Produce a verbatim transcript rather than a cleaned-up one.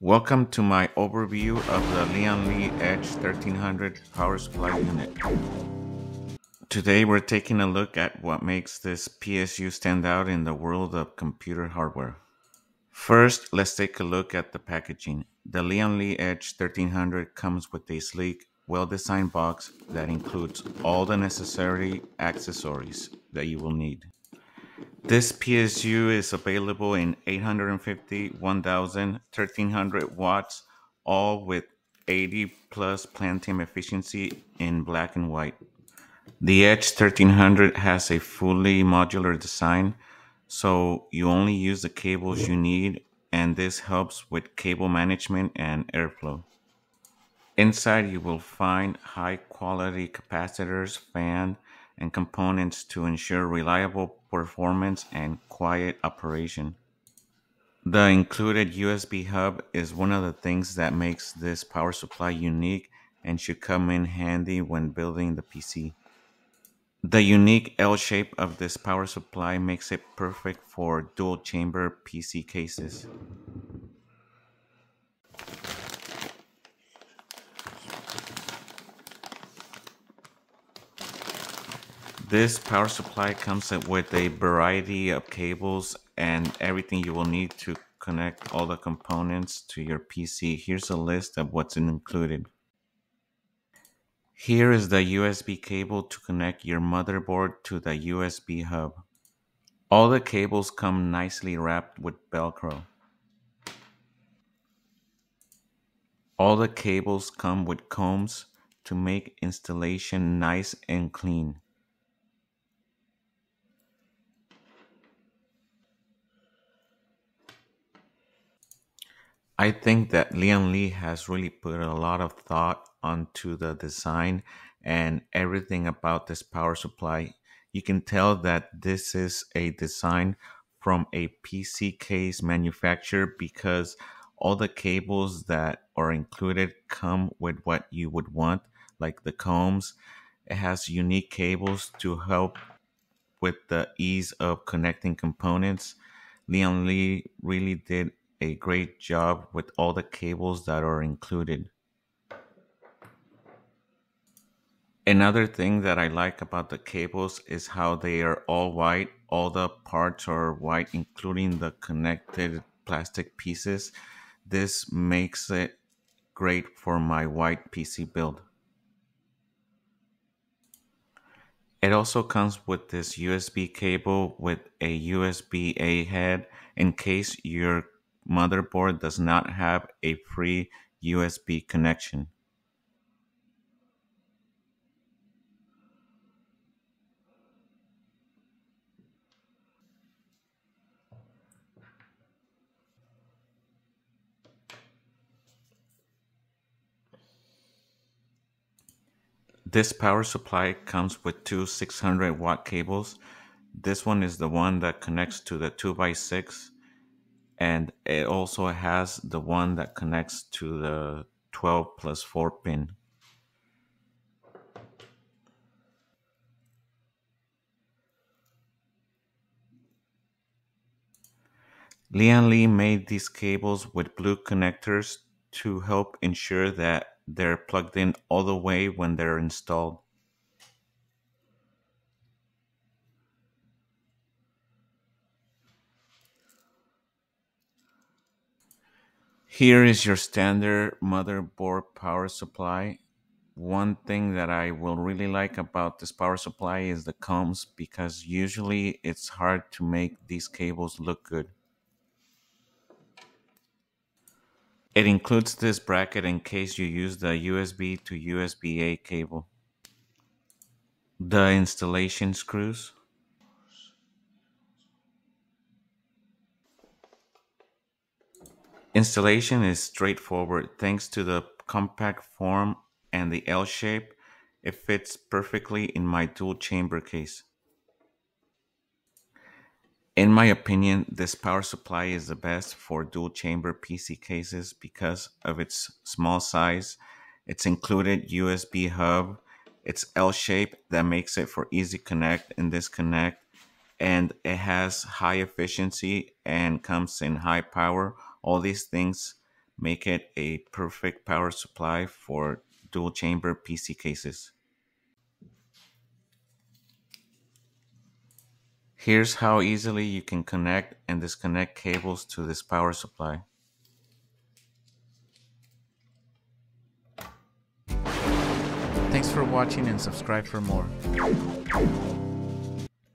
Welcome to my overview of the Lian Li Edge thirteen hundred power supply unit. Today we're taking a look at what makes this P S U stand out in the world of computer hardware. First, let's take a look at the packaging. The Lian Li Edge thirteen hundred comes with a sleek, well-designed box that includes all the necessary accessories that you will need. This P S U is available in eight hundred fifty, one thousand, thirteen hundred watts, all with eighty plus Platinum efficiency in black and white. The Edge thirteen hundred has a fully modular design, so you only use the cables you need, and this helps with cable management and airflow. Inside, you will find high-quality capacitors, fan, and components to ensure reliable performance and quiet operation. The included U S B hub is one of the things that makes this power supply unique and should come in handy when building the P C. The unique L shape of this power supply makes it perfect for dual chamber P C cases. This power supply comes with a variety of cables and everything you will need to connect all the components to your P C. Here's a list of what's included. Here is the U S B cable to connect your motherboard to the U S B hub. All the cables come nicely wrapped with Velcro. All the cables come with combs to make installation nice and clean. I think that Lian Li has really put a lot of thought onto the design and everything about this power supply. You can tell that this is a design from a P C case manufacturer because all the cables that are included come with what you would want, like the combs. It has unique cables to help with the ease of connecting components. Lian Li really did a great job with all the cables that are included. Another thing that I like about the cables is how they are all white. All the parts are white, including the connected plastic pieces. This makes it great for my white P C build. It also comes with this U S B cable with a U S B A head in case your motherboard does not have a free U S B connection. This power supply comes with two six hundred watt cables. This one is the one that connects to the two by six, and it also has the one that connects to the twelve plus four pin. Lian Li made these cables with blue connectors to help ensure that they're plugged in all the way when they're installed. Here is your standard motherboard power supply. One thing that I will really like about this power supply is the combs, because usually it's hard to make these cables look good. It includes this bracket in case you use the U S B to U S B A cable. The installation screws. Installation is straightforward thanks to the compact form and the L shape. It fits perfectly in my dual chamber case. In my opinion, this power supply is the best for dual chamber P C cases because of its small size, its included U S B hub, its L shape that makes it for easy connect and disconnect, and it has high efficiency and comes in high power. All these things make it a perfect power supply for dual chamber P C cases. Here's how easily you can connect and disconnect cables to this power supply. Thanks for watching and subscribe for more.